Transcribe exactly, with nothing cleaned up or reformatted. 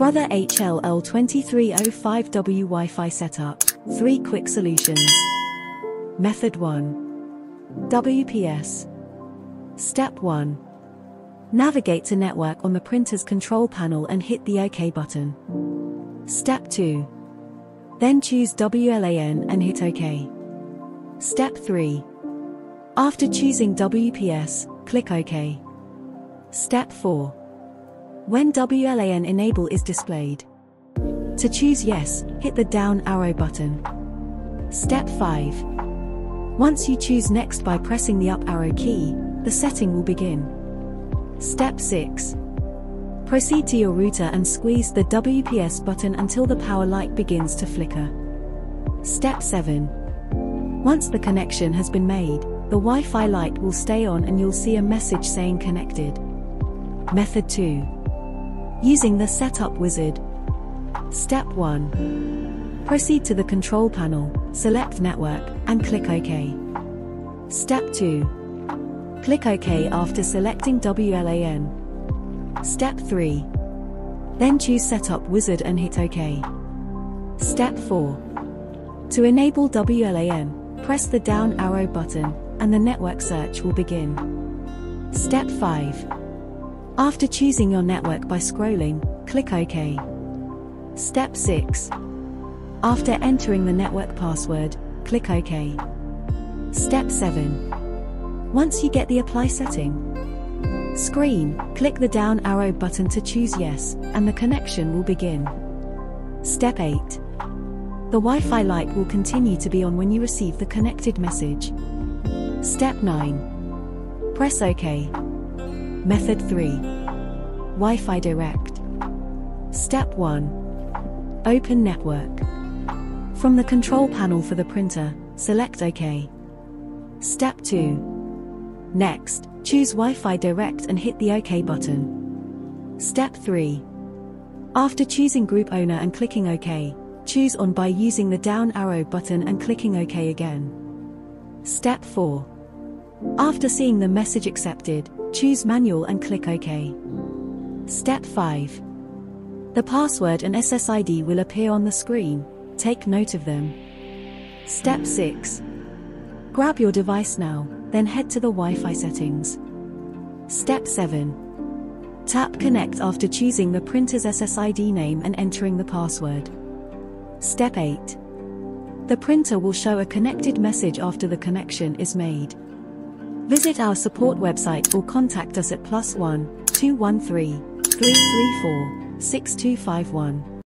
Brother H L L two three zero five W Wi-Fi setup. Three quick solutions. Method one. W P S. Step one. Navigate to network on the printer's control panel and hit the OK button. Step two. Then choose W LAN and hit OK. Step three. After choosing W P S, click OK. Step four. When W LAN enable is displayed, to choose yes, hit the down arrow button. Step five. Once you choose next by pressing the up arrow key, the setting will begin. Step six. Proceed to your router and squeeze the W P S button until the power light begins to flicker. Step seven. Once the connection has been made, the Wi-Fi light will stay on and you'll see a message saying connected. Method two. Using the setup wizard. Step one. Proceed to the control panel, select network, and click OK. Step two. Click OK after selecting W LAN. Step three. Then choose setup wizard and hit OK. Step four. To enable W LAN, press the down arrow button, and the network search will begin. Step five. After choosing your network by scrolling, click OK. Step six. After entering the network password, click OK. Step seven. Once you get the Apply setting screen, click the down arrow button to choose yes, and the connection will begin. Step eight. The Wi-Fi light will continue to be on when you receive the connected message. Step nine. Press OK. Method three. Wi-Fi Direct. Step one. Open network. From the control panel for the printer, select OK. Step two. Next, choose Wi-Fi Direct and hit the OK button. Step three. After choosing Group Owner and clicking OK, choose On by using the down arrow button and clicking OK again. Step four. After seeing the message accepted, choose manual and click OK. Step five. The password and S S I D will appear on the screen, take note of them. Step six. Grab your device now, then head to the Wi-Fi settings. Step seven. Tap Connect after choosing the printer's S S I D name and entering the password. Step eight. The printer will show a connected message after the connection is made. Visit our support website or contact us at plus one, two one three, three three four, six two five one.